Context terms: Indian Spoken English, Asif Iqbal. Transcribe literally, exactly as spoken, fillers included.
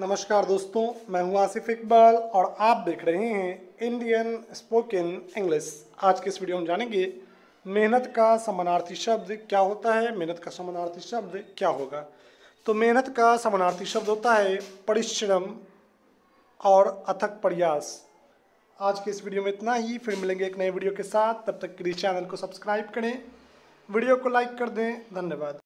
नमस्कार दोस्तों, मैं हूं आसिफ इकबाल और आप देख रहे हैं इंडियन स्पोकन इंग्लिश। आज के इस वीडियो में जानेंगे मेहनत का समानार्थी शब्द क्या होता है। मेहनत का समानार्थी शब्द क्या होगा? तो मेहनत का समानार्थी शब्द होता है परिश्रम और अथक प्रयास। आज के इस वीडियो में इतना ही, फिर मिलेंगे एक नए वीडियो के साथ। तब तक के लिए चैनल को सब्सक्राइब करें, वीडियो को लाइक कर दें। धन्यवाद।